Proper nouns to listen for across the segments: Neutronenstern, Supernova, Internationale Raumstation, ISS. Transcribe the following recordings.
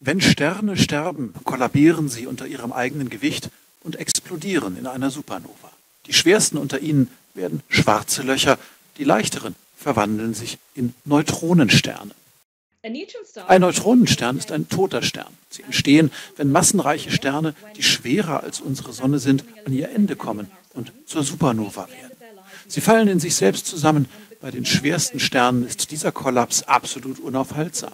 Wenn Sterne sterben, kollabieren sie unter ihrem eigenen Gewicht und explodieren in einer Supernova. Die schwersten unter ihnen werden schwarze Löcher, die leichteren verwandeln sich in Neutronensterne. Ein Neutronenstern ist ein toter Stern. Sie entstehen, wenn massenreiche Sterne, die schwerer als unsere Sonne sind, an ihr Ende kommen und zur Supernova werden. Sie fallen in sich selbst zusammen. Bei den schwersten Sternen ist dieser Kollaps absolut unaufhaltsam.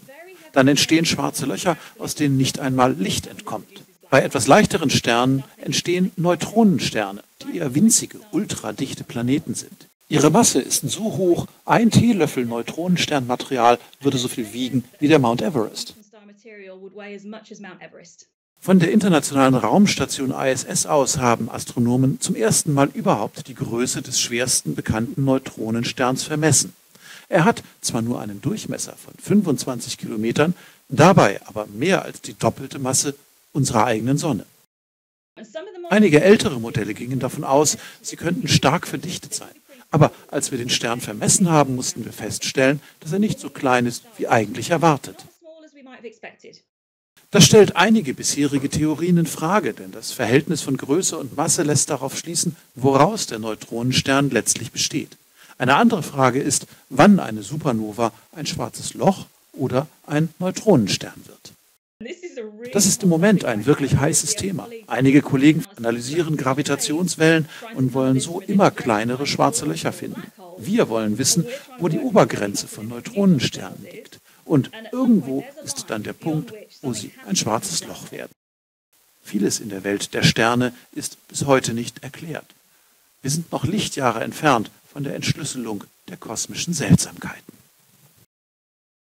Dann entstehen schwarze Löcher, aus denen nicht einmal Licht entkommt. Bei etwas leichteren Sternen entstehen Neutronensterne, die eher winzige, ultradichte Planeten sind. Ihre Masse ist so hoch, ein Teelöffel Neutronensternmaterial würde so viel wiegen wie der Mount Everest. Von der Internationalen Raumstation ISS aus haben Astronomen zum ersten Mal überhaupt die Größe des schwersten bekannten Neutronensterns vermessen. Er hat zwar nur einen Durchmesser von 25 Kilometern, dabei aber mehr als die doppelte Masse unserer eigenen Sonne. Einige ältere Modelle gingen davon aus, sie könnten stark verdichtet sein. Aber als wir den Stern vermessen haben, mussten wir feststellen, dass er nicht so klein ist, wie eigentlich erwartet. Das stellt einige bisherige Theorien in Frage, denn das Verhältnis von Größe und Masse lässt darauf schließen, woraus der Neutronenstern letztlich besteht. Eine andere Frage ist, wann eine Supernova ein schwarzes Loch oder ein Neutronenstern wird. Das ist im Moment ein wirklich heißes Thema. Einige Kollegen analysieren Gravitationswellen und wollen so immer kleinere schwarze Löcher finden. Wir wollen wissen, wo die Obergrenze von Neutronensternen liegt. Und irgendwo ist dann der Punkt, wo sie ein schwarzes Loch werden. Vieles in der Welt der Sterne ist bis heute nicht erklärt. Wir sind noch Lichtjahre entfernt von der Entschlüsselung der kosmischen Seltsamkeiten.